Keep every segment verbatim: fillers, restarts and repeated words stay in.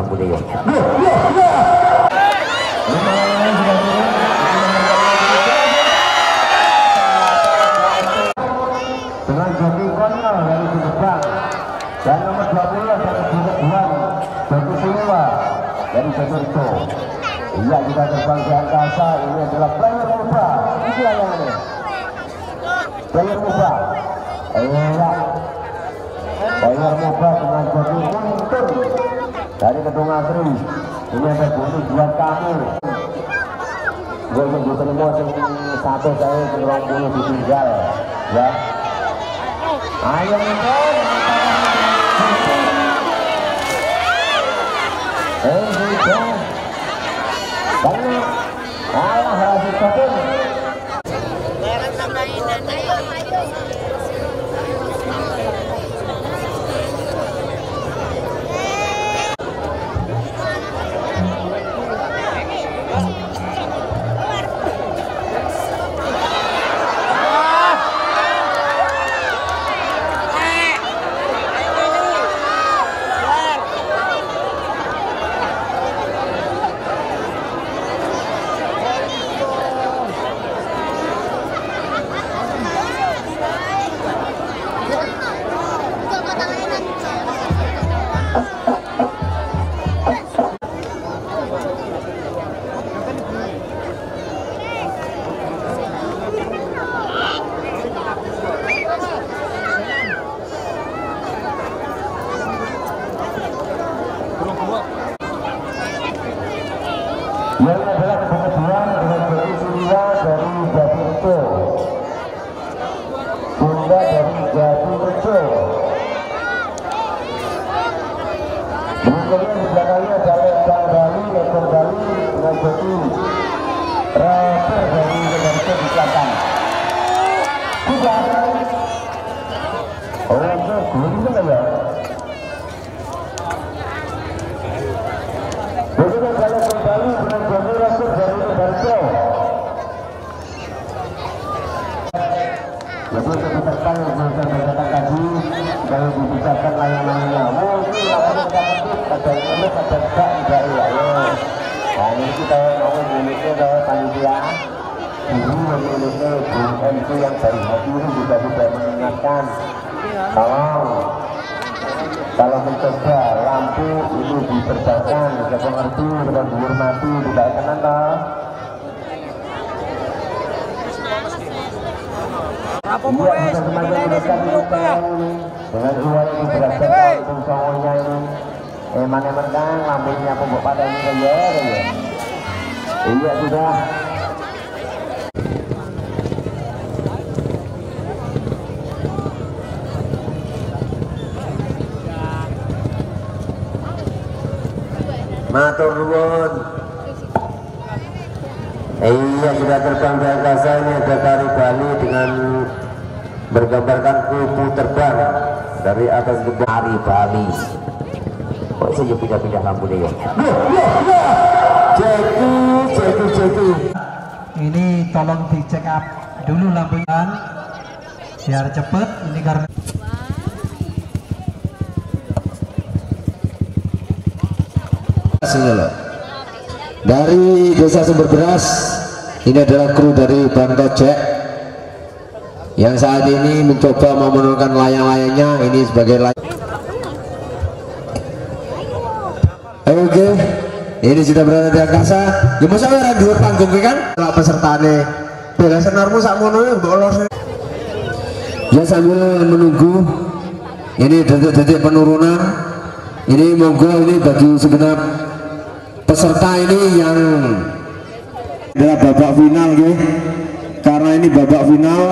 당구대회. Dengan joki Konyo dari Jepang dan nomor dua puluh dari Jepang, Joki Siwa dari Jakarta. Iya, kita terbang ke angkasa. Ini adalah player muda. Ini yang ini. Player muda. Iya. Player muda dengan joki Muntur dari Kedung Asri. Ini ada bonus buat kami. Gue nunggu terima satu dari peluang bulu ditinggal. Ya. Ayo Muntur. Eh, Muntur. Banyak Allah hasil kapun. Matur nuwun. Iya, kita terbang di angkasa. Ini ada tari Bali dengan bergambarkan kupu terbang dari atas gedung tari Bali. Kok saya pindah-pindah lampu deh ya. Jeki, jeki, jeki. Ini tolong di check up dulu lampunya biar cepet. Ini karena dari desa Sumber Beras, ini adalah kru dari Bang Tojek yang saat ini mencoba memenurunkan layang-layangnya ini sebagai layang. Oke, okay. Ini sudah berada di angkasa. Jumlah saya di panggung kan? Kalau peserta nih, bela senarmu sakmono bolos. Ya sambil menunggu, ini detik-detik penurunan. Ini monggo ini bagi segenap peserta ini yang adalah babak final ya. Karena ini babak final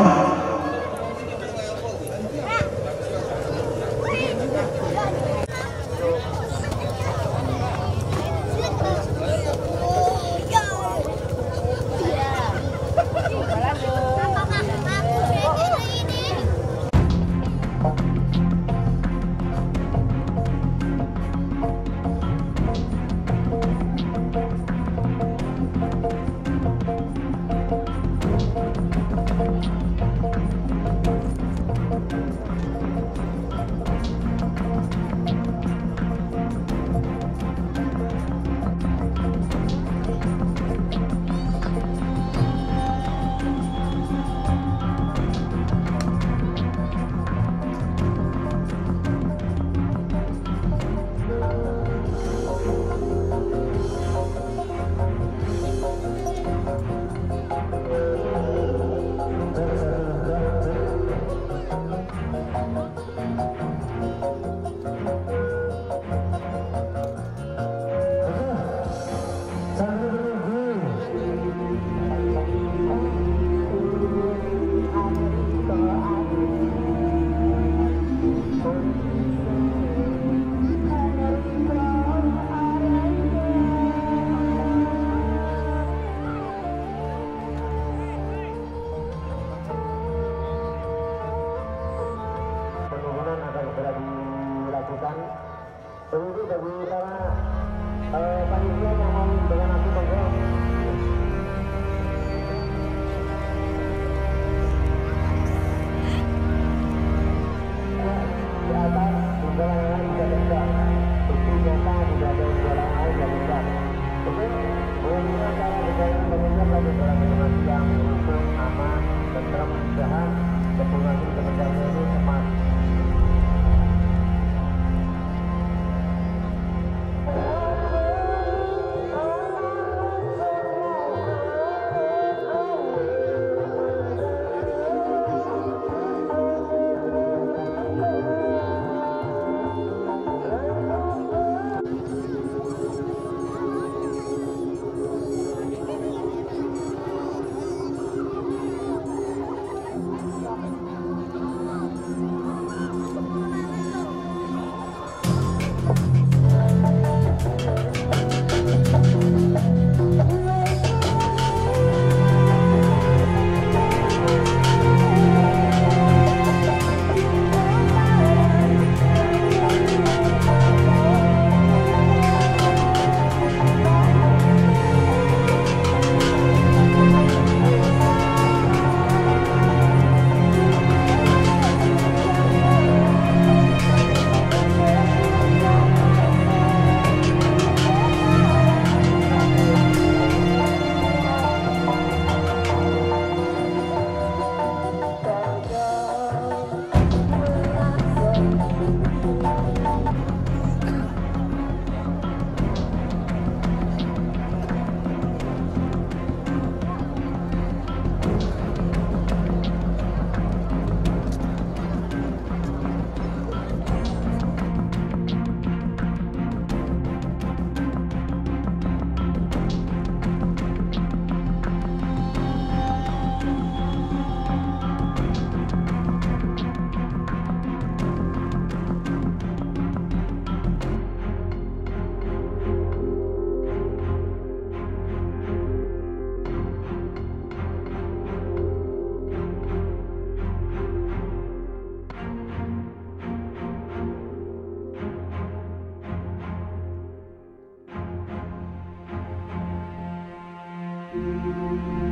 Thank you.